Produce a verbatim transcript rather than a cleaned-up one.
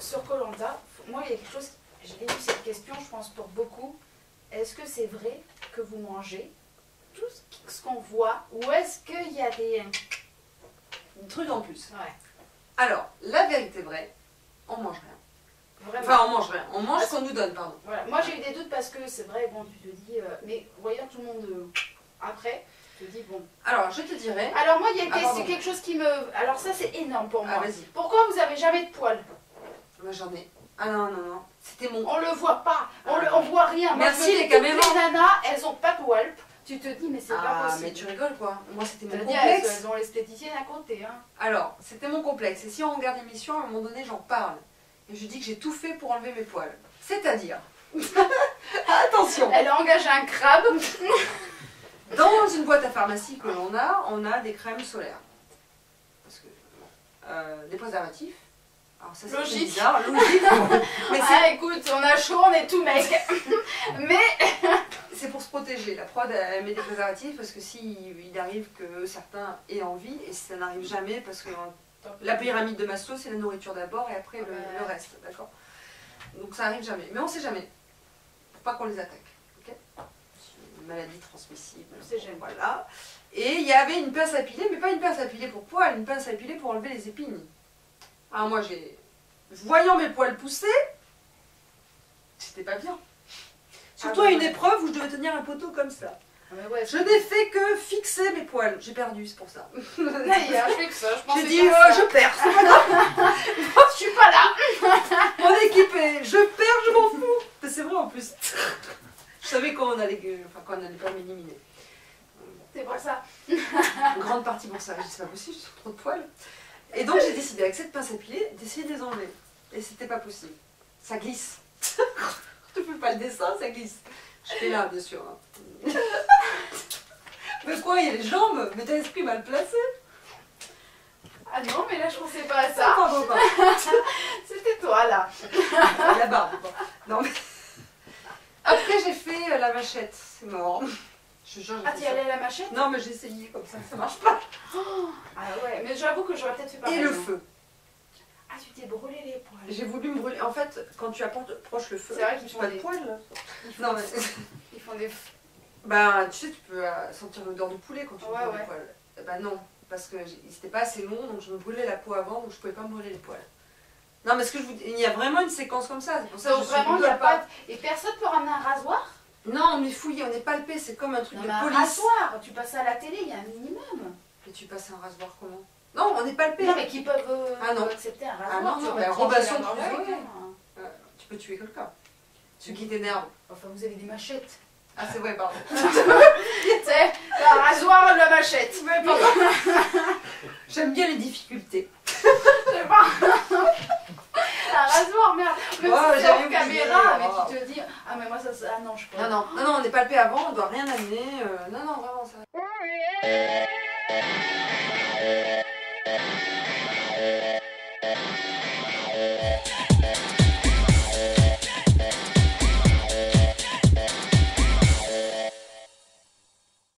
Sur Koh Lanta, moi il y a quelque chose, j'ai lu cette question, je pense pour beaucoup, est-ce que c'est vrai que vous mangez tout ce qu'on voit ou est-ce qu'il y a des trucs en plus? Ouais. Alors, la vérité vraie, on mange rien. Vraiment. Enfin, on mange rien, on mange parce... ce qu'on nous donne, pardon. Voilà. Moi j'ai eu des doutes parce que c'est vrai, bon, tu te dis, euh, mais voyant tout le monde euh, après, tu te dis, bon. Alors, je te dirais. Alors, moi il y a ah, des, quelque chose qui me. Alors, ça c'est énorme pour moi. Ah, pourquoi vous n'avez jamais de poils? Moi j'en ai. Ah non, non, non. C'était mon. On le voit pas. On, ah, le, on voit rien. Merci les caméramans. Les nanas, elles ont pas de walp. Tu te dis, mais c'est ah, pas possible. Ah, mais tu rigoles quoi. Moi c'était mon complexe. Dit, elles, elles ont l'esthéticienne à côté. Hein. Alors, c'était mon complexe. Et si on regarde l'émission, à un moment donné, j'en parle. Et je dis que j'ai tout fait pour enlever mes poils. C'est-à-dire. Attention. Elle a engagé un crabe. Dans une boîte à pharmacie que l'on a, on a des crèmes solaires. Parce que. Euh, des préservatifs. Alors ça, logique, bizarre, logique. Mais ah écoute, on a chaud, on est tout mec. Mais c'est pour se protéger. La prod elle met des préservatifs parce que si il arrive que certains aient envie et ça n'arrive jamais parce que la pyramide de Maslow c'est la nourriture d'abord et après le, ouais. le reste, d'accord. Donc ça n'arrive jamais. Mais on ne sait jamais pour pas qu'on les attaque. Okay, c'est une maladie transmissible. On sait jamais. Voilà. Et il y avait une pince à piler, mais pas une pince à piler pour poils, une pince à piler pour enlever les épines. Ah moi j'ai... Voyant mes poils pousser, c'était pas bien. Surtout ah, à une ouais. épreuve où je devais tenir un poteau comme ça. Ah, ouais, je n'ai fait que fixer mes poils. J'ai perdu, c'est pour ça. J'ai dit, euh, ça. je perds. Non, je suis pas là. On est équipé. Je perds, je m'en fous. C'est vrai en plus. Je savais qu'on n'allait enfin, pas m'éliminer. C'est pour ça. Une grande partie pour ça. Je dis, c'est pas possible, j'ai trop de poils. Et donc j'ai décidé avec cette pince à piler d'essayer de les enlever. Et c'était pas possible. Ça glisse. Tu fais pas le dessin, ça glisse. J'étais là, bien sûr. Hein. Mais quoi, il y a les jambes? Mais t'as l'esprit mal placé. Ah non, mais là je pensais pas à ça. Bon, bon, bon. C'était toi là. Là-bas. Bon. Non mais. Après j'ai fait la machette. C'est mort. Je jure, ah, t'y allais à la machette? Non, mais j'ai essayé comme ça, ça marche pas. Oh, ah ouais, mais j'avoue que j'aurais peut-être fait pareil. Et le feu. Ah, tu t'es brûlé les poils. J'ai voulu me brûler. En fait, quand tu approches le feu, c'est vrai qu'ils font pas des... de poils. Non, mais. Ils font des. Bah, tu sais, tu peux sentir l'odeur du poulet quand tu brûles ouais, ouais. les poils. Bah, non, parce que c'était pas assez long, donc je me brûlais la peau avant, donc je pouvais pas me brûler les poils. Non, mais ce que je vous dis, il y a vraiment une séquence comme ça. C'est pour ça donc, que je vraiment, il n'y a pas. Et personne peut ramener un rasoir? Non, on est fouillé, on est palpé, c'est comme un truc non, de mais police. Un rasoir, tu passes à la télé, il y a un minimum. Et tu passes un rasoir comment? Non, on est palpé. Non, mais qui peuvent euh, ah, non. accepter un rasoir. Ah non, mais robasson, tu, ouais, euh, tu peux tuer quelqu'un. Ceux qui t'énervent. Enfin, vous avez des machettes. Ah, c'est vrai, pardon. C'est un rasoir de la machette. Mais pardon. J'aime bien les difficultés. Je sais pas. Un rasoir, merde. Même oh, si j'avais une caméra, mais oh. tu te dis, ah mais moi ça, ça ah non je peux. Non non, non, non on est palpé avant, on doit rien amener. Euh, non non vraiment ça.